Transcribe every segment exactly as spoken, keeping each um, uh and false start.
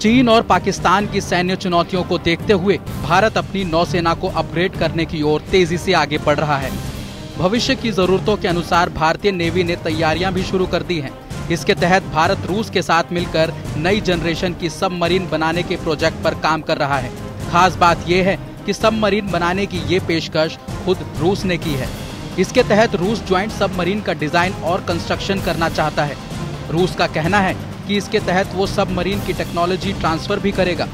चीन और पाकिस्तान की सैन्य चुनौतियों को देखते हुए भारत अपनी नौसेना को अपग्रेड करने की ओर तेजी से आगे बढ़ रहा है। भविष्य की जरूरतों के अनुसार भारतीय नेवी ने तैयारियां भी शुरू कर दी हैं। इसके तहत भारत रूस के साथ मिलकर नई जनरेशन की सबमरीन बनाने के प्रोजेक्ट पर काम कर रहा है। खास बात यह है कि सबमरीन बनाने की ये पेशकश खुद रूस ने की है। इसके तहत रूस ज्वाइंट सबमरीन का डिजाइन और कंस्ट्रक्शन करना चाहता है। रूस का कहना है कि इसके तहत वो सबमरीन की टेक्नोलॉजी ट्रांसफर भी करेगा।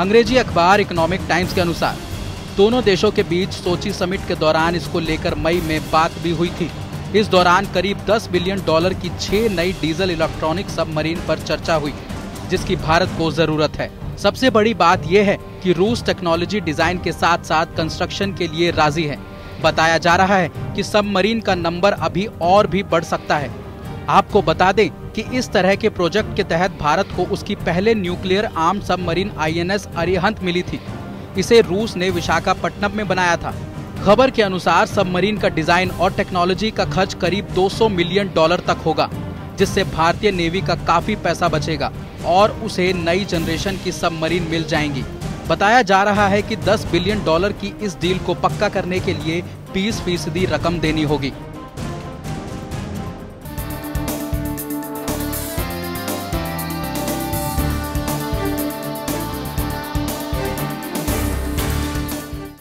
अंग्रेजी अखबार इकोनॉमिक टाइम्स के अनुसार दोनों देशों के बीच सोची समिट के दौरान इसको लेकर मई में बात भी हुई थी। इस दौरान करीब दस बिलियन डॉलर की छह नई डीजल इलेक्ट्रॉनिक सबमरीन पर चर्चा हुई, जिसकी भारत को जरूरत है। सबसे बड़ी बात यह है कि रूस टेक्नोलॉजी डिजाइन के साथ साथ कंस्ट्रक्शन के लिए राजी है। बताया जा रहा है कि सबमरीन का नंबर अभी और भी बढ़ सकता है। आपको बता दें कि इस तरह के प्रोजेक्ट के तहत भारत को उसकी पहले nuclear arm submarine I N S Arihant मिली थी। इसे रूस ने विशाखापट्टनम में बनाया था। खबर के अनुसार सबमरीन का डिजाइन और टेक्नोलॉजी का खर्च करीब दो सौ मिलियन डॉलर तक होगा, जिससे भारतीय नेवी का काफी पैसा बचेगा और उसे नई जनरेशन की सबमरीन मिल जाएंगी। बताया जा रहा है कि दस बिलियन डॉलर की इस डील को पक्का करने के लिए बीस फीसदी रकम देनी होगी।